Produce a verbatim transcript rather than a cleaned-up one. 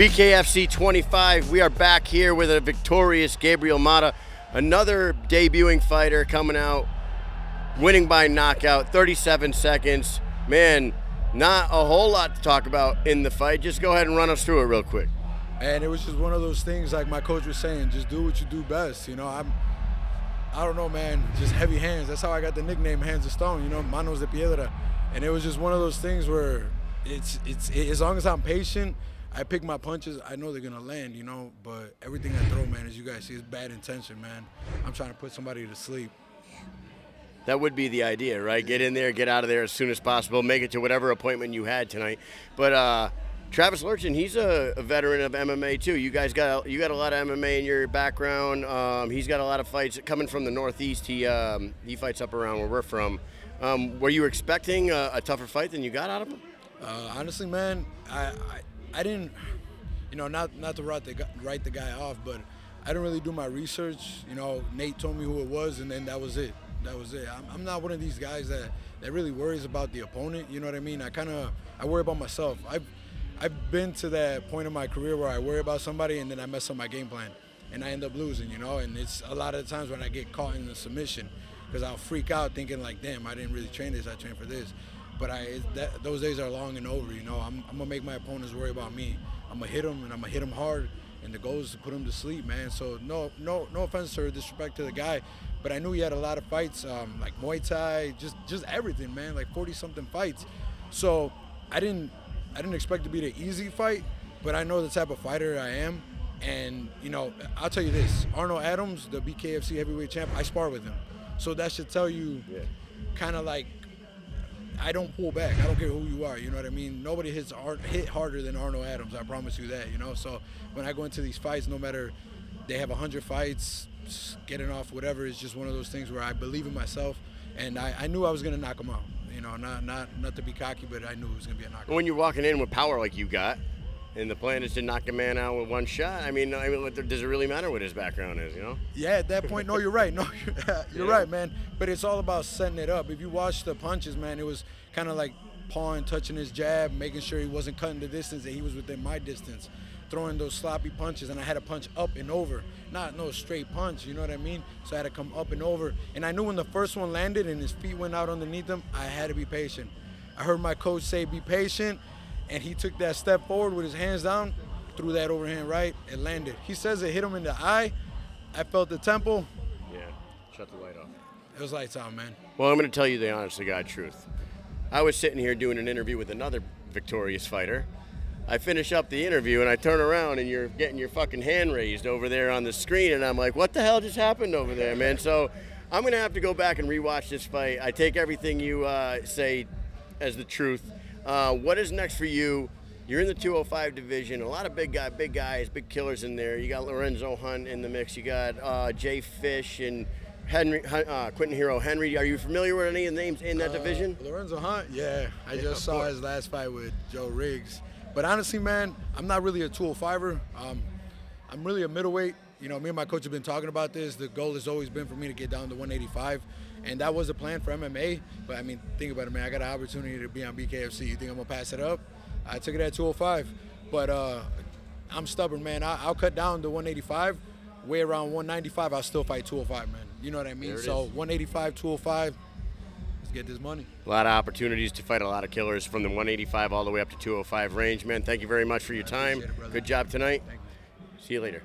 B K F C twenty-five, we are back here with a victorious Gabriel Mota, another debuting fighter coming out, winning by knockout, thirty-seven seconds. Man, not a whole lot to talk about in the fight. Just go ahead and run us through it real quick. And it was just one of those things, like my coach was saying, just do what you do best. You know, I'm, I don't know, man, just heavy hands. That's how I got the nickname, Hands of Stone, you know, Manos de Piedra. And it was just one of those things where it's, it's, it, as long as I'm patient, I pick my punches, I know they're gonna land, you know, but everything I throw, man, as you guys see, is bad intention, man. I'm trying to put somebody to sleep. That would be the idea, right? Get in there, get out of there as soon as possible, make it to whatever appointment you had tonight. But uh, Travis Lurchin, he's a, a veteran of M M A too. You guys got, you got a lot of M M A in your background. Um, he's got a lot of fights. Coming from the Northeast, he, um, he fights up around where we're from. Um, were you expecting a, a tougher fight than you got out of him? Uh, honestly, man, I... I I didn't, you know, not not to write the, write the guy off, but I didn't really do my research. You know, Nate told me who it was, and then that was it. That was it. I'm, I'm not one of these guys that, that really worries about the opponent. You know what I mean? I kind of, I worry about myself. I've, I've been to that point in my career where I worry about somebody, and then I mess up my game plan, and I end up losing, you know? And it's a lot of the times when I get caught in the submission, because I'll freak out thinking like, damn, I didn't really train this, I trained for this. But I, that, those days are long and over, you know. I'm, I'm going to make my opponents worry about me. I'm going to hit them, and I'm going to hit them hard. And the goal is to put them to sleep, man. So no no, no offense or disrespect to the guy, but I knew he had a lot of fights, um, like Muay Thai, just just everything, man, like forty-something fights. So I didn't, I didn't expect to be the easy fight, but I know the type of fighter I am. And, you know, I'll tell you this. Arnold Adams, the B K F C heavyweight champ, I spar with him. So that should tell you yeah. kind of like, I don't pull back. I don't care who you are, you know what I mean? Nobody hits hard, hit harder than Arnold Adams, I promise you that, you know? So when I go into these fights, no matter they have a hundred fights, getting off, whatever, it's just one of those things where I believe in myself, and I, I knew I was going to knock them out. You know, not, not, not to be cocky, but I knew it was going to be a knockout. When you're walking in with power like you got, and the plan is to knock a man out with one shot, I mean, I mean, does it really matter what his background is, you know? Yeah, at that point, no, you're right. No, you're, you're yeah. right, man. But it's all about setting it up. If you watch the punches, man, it was kind of like pawing, touching his jab, making sure he wasn't cutting the distance, that he was within my distance, throwing those sloppy punches, and I had to punch up and over, not no straight punch, you know what I mean? So I had to come up and over. And I knew when the first one landed and his feet went out underneath him, I had to be patient. I heard my coach say, be patient. And he took that step forward with his hands down, threw that overhand right, it landed. He says it hit him in the eye. I felt the temple. Yeah, shut the light off. It was lights out, man. Well, I'm going to tell you the honest to God truth. I was sitting here doing an interview with another victorious fighter. I finish up the interview, and I turn around, and you're getting your fucking hand raised over there on the screen, and I'm like, what the hell just happened over there, man? So I'm going to have to go back and rewatch this fight. I take everything you uh, say as the truth. Uh, what is next for you? You're in the two oh five division. A lot of big guy, big guys, big killers in there. You got Lorenzo Hunt in the mix. You got uh, Jay Fish and Henry, uh, Quentin Hero Henry. Are you familiar with any of the names in that uh, division? Lorenzo Hunt, yeah. I yeah, just saw his last fight with Joe Riggs. But honestly, man, I'm not really a two oh five-er. Um, I'm really a middleweight. You know, me and my coach have been talking about this. The goal has always been for me to get down to one eighty-five. And that was the plan for M M A. But, I mean, think about it, man. I got an opportunity to be on B K F C. You think I'm going to pass it up? I took it at two oh five. But uh, I'm stubborn, man. I, I'll cut down to one eighty-five. Way around one ninety-five, I'll still fight two oh five, man. You know what I mean? So, is. one eighty-five, two oh five, let's get this money. A lot of opportunities to fight a lot of killers from the one eighty-five all the way up to two oh five range, man. Thank you very much for your time. It, Good job tonight. Thank you. See you later.